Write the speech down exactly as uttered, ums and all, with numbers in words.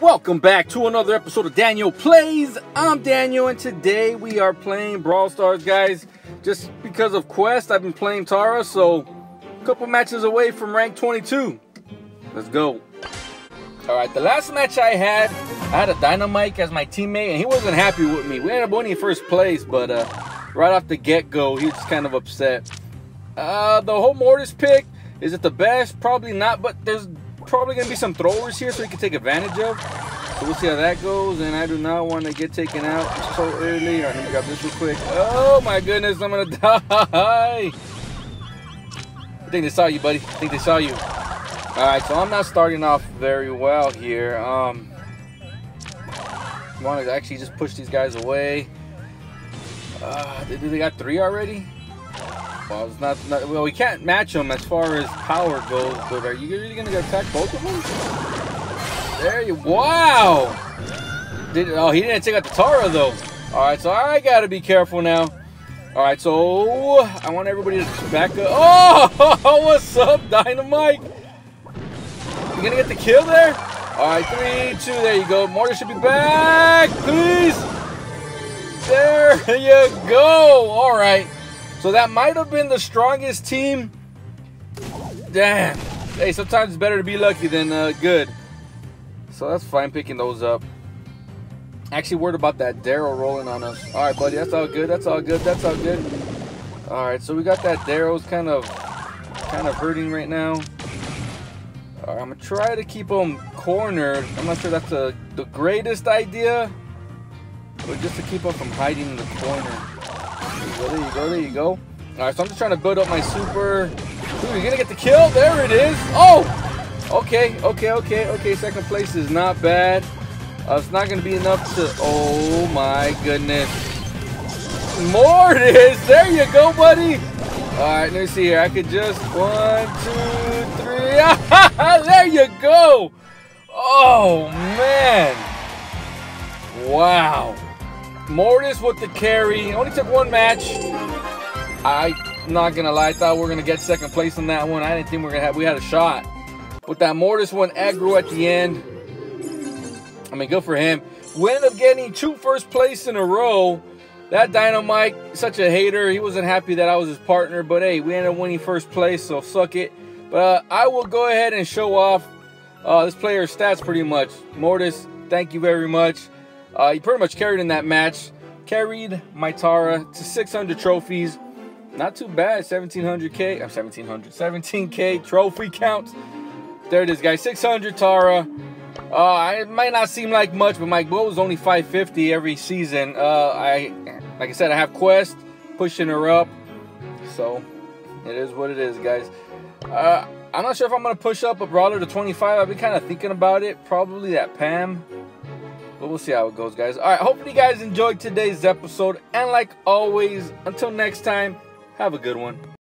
Welcome back to another episode of Daniel Plays. I'm Daniel, and today we are playing Brawl Stars, guys. Just because of Quest, I've been playing Tara, so a couple matches away from rank twenty-two. Let's go. All right, the last match I had, I had a Dynamike as my teammate, and he wasn't happy with me. We ended up winning first place, but uh, right off the get-go, he was kind of upset. Uh, the whole Mortis pick, is it the best? Probably not, but there's probably gonna be some throwers here so he can take advantage of. So we'll see how that goes, and I do not want to get taken out so early. Alright, let me grab this real quick. Oh my goodness, I'm gonna die. I think they saw you, buddy. I think they saw you. Alright, so I'm not starting off very well here. Um I wanna actually just push these guys away. Uh they, they got three already? Well, it's not, not, well, we can't match them as far as power goes, but are you really going to attack both of them? There you... Wow! Did, oh, he didn't take out the Tara, though. Alright, so I got to be careful now. Alright, so... I want everybody to back up. Oh! What's up, Dynamike? You going to get the kill there? Alright, three, two, there you go. Mortis should be back! Please! There you go! Alright. So that might have been the strongest team. Damn. Hey, sometimes it's better to be lucky than uh, good. So that's fine picking those up. Actually worried about that Daryl rolling on us. All right, buddy. That's all good. That's all good. That's all good. All right. So we got that Daryl's kind of, kind of hurting right now. All right, I'm going to try to keep him cornered. I'm not sure that's a, the greatest idea. But just to keep him from hiding in the corner. There you go, there you go. Alright, so I'm just trying to build up my super. Ooh, you're gonna get the kill? There it is. Oh! Okay, okay, okay, okay. Second place is not bad. Uh, it's not gonna be enough to... Oh my goodness. Mortis! There you go, buddy! Alright, let me see here. I could just... One, two, three. There you go! Oh, man. Wow. Mortis with the carry. Only took one match. I'm not gonna lie, I thought we were gonna get second place on that one. I didn't think we were gonna have we had a shot. But that Mortis one aggro at the end. I mean, good for him. We ended up getting two first place in a row. That Dynamike, such a hater. He wasn't happy that I was his partner, but hey, we ended up winning first place, so suck it. But uh, I will go ahead and show off uh, this player's stats pretty much. Mortis, thank you very much. Uh, he pretty much carried in that match. Carried my Tara to six hundred trophies. Not too bad. seventeen hundred K. I'm seventeen hundred. seventeen K trophy counts. There it is, guys. six hundred Tara. Uh, it might not seem like much, but my goal was only five fifty every season. Uh, I, like I said, I have Quest pushing her up. So it is what it is, guys. Uh, I'm not sure if I'm going to push up a brawler to twenty-five. I've been kind of thinking about it. Probably that Pam. But we'll see how it goes, guys. All right, hopefully you guys enjoyed today's episode. And like always, until next time, have a good one.